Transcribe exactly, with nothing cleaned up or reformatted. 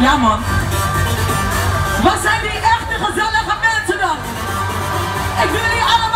Ja, Mann. Was zijn die echte gezellige mensen dan? Ik wil jullie allemaal...